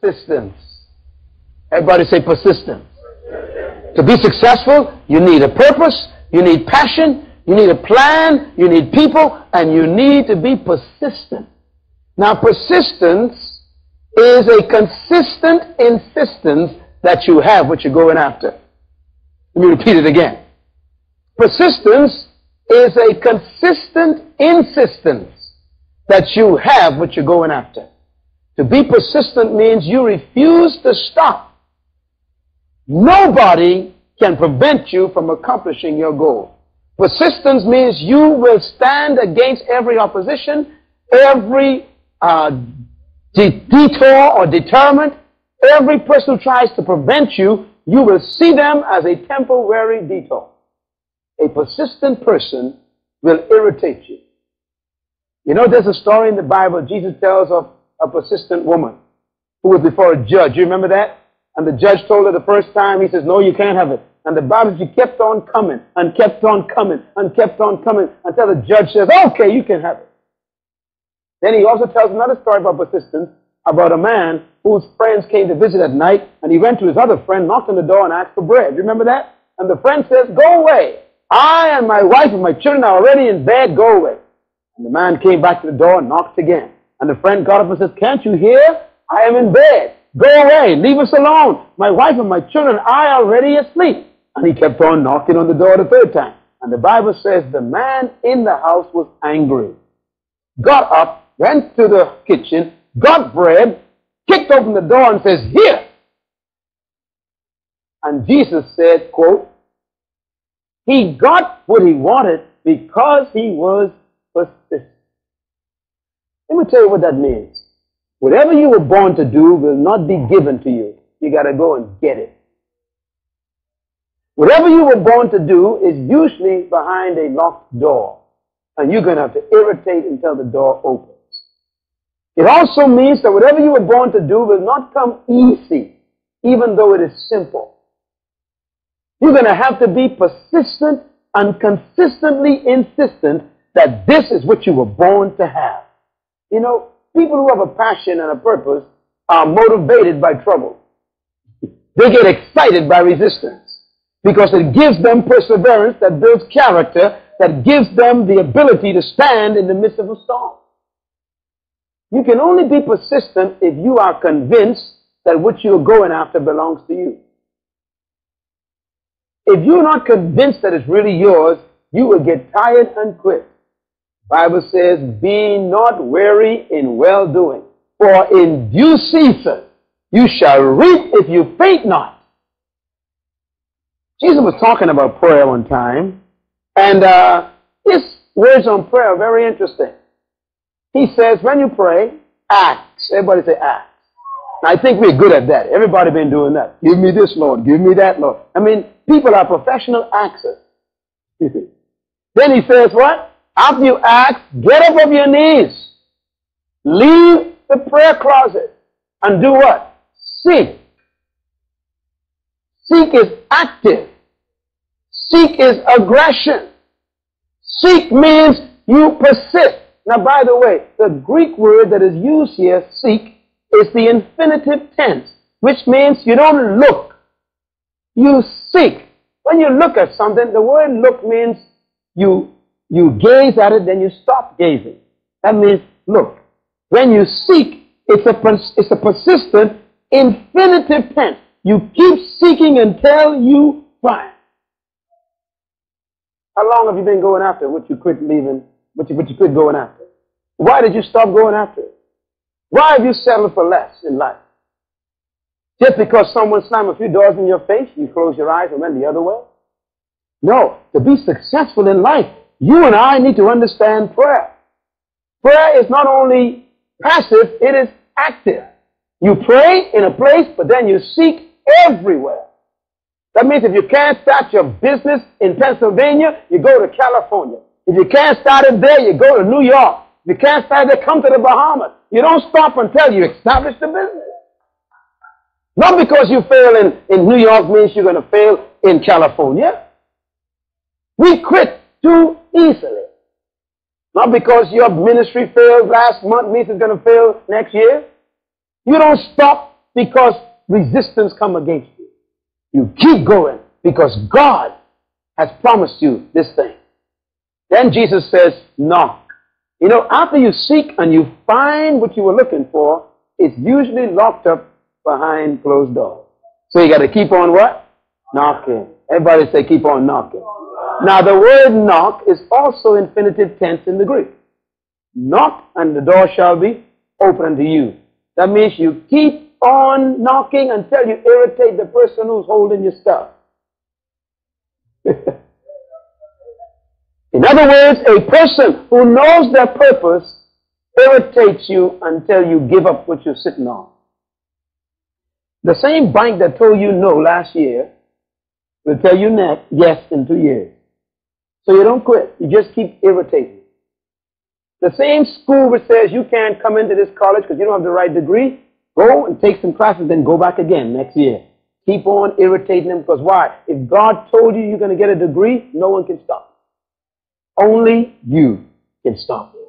Persistence. Everybody say persistence. To be successful, you need a purpose, you need passion, you need a plan, you need people, and you need to be persistent. Now, persistence is a consistent insistence that you have what you're going after. Let me repeat it again. Persistence is a consistent insistence that you have what you're going after. To be persistent means you refuse to stop. Nobody can prevent you from accomplishing your goal. Persistence means you will stand against every opposition, every detour or deterrent. Every person who tries to prevent you, you will see them as a temporary detour. A persistent person will irritate you. You know, there's a story in the Bible Jesus tells of a persistent woman who was before a judge. You remember that? And the judge told her the first time, he says, no, you can't have it. And the Bible says, she kept on coming and kept on coming and kept on coming until the judge says, okay, you can have it. Then he also tells another story about persistence, about a man whose friends came to visit at night, and he went to his other friend, knocked on the door, and asked for bread. You remember that? And the friend says, go away. I and my wife and my children are already in bed. Go away. And the man came back to the door and knocked again. And the friend got up and says, can't you hear? I am in bed. Go away. Leave us alone. My wife and my children are already asleep. And he kept on knocking on the door the third time. And the Bible says the man in the house was angry. Got up, went to the kitchen, got bread, kicked open the door and says, here. And Jesus said, quote, he got what he wanted because he was persistent. Let me tell you what that means. Whatever you were born to do will not be given to you. You got to go and get it. Whatever you were born to do is usually behind a locked door. And you're going to have to irritate until the door opens. It also means that whatever you were born to do will not come easy, even though it is simple. You're going to have to be persistent and consistently insistent that this is what you were born to have. You know, people who have a passion and a purpose are motivated by trouble. They get excited by resistance because it gives them perseverance that builds character, that gives them the ability to stand in the midst of a storm. You can only be persistent if you are convinced that what you're going after belongs to you. If you're not convinced that it's really yours, you will get tired and quit. Bible says, be not weary in well-doing, for in due season you shall reap if you faint not. Jesus was talking about prayer one time, and his words on prayer are very interesting. He says, when you pray, ask. Everybody say, ask. I think we're good at that. Everybody been doing that. Give me this, Lord. Give me that, Lord. I mean, people are professional axers. Then he says, what? After you ask, get up off your knees. Leave the prayer closet. And do what? Seek. Seek is active. Seek is aggression. Seek means you persist. Now, by the way, the Greek word that is used here, seek, is the infinitive tense, which means you don't look. You seek. When you look at something, the word look means you gaze at it, then you stop gazing. That means look. When you seek, it's a persistent infinitive tense. You keep seeking until you find. How long have you been going after what you quit leaving, what you quit going after? Why did you stop going after it? Why have you settled for less in life? Just because someone slammed a few doors in your face, you close your eyes and went the other way? No. To be successful in life, you and I need to understand prayer. Prayer is not only passive, it is active. You pray in a place, but then you seek everywhere. That means if you can't start your business in Pennsylvania, you go to California. If you can't start it there, you go to New York. If you can't start it there, come to the Bahamas. You don't stop until you establish the business. Not because you fail in New York means you're going to fail in California. We quit too easily. Not because your ministry failed last month means it's going to fail next year. You don't stop because resistance comes against you. You keep going because God has promised you this thing. Then Jesus says, knock. You know, after you seek and you find what you were looking for, it's usually locked up behind closed doors. So you got to keep on what? Knocking. Everybody say keep on knocking. Now the word knock is also infinitive tense in the Greek. Knock and the door shall be open to you. That means you keep on knocking until you irritate the person who's holding your stuff. In other words, a person who knows their purpose irritates you until you give up what you're sitting on. The same bank that told you no last year will tell you yes in 2 years. So you don't quit. You just keep irritating. The same school which says you can't come into this college because you don't have the right degree, go and take some classes, then go back again next year. Keep on irritating them, because why? If God told you you're going to get a degree, no one can stop you. Only you can stop it.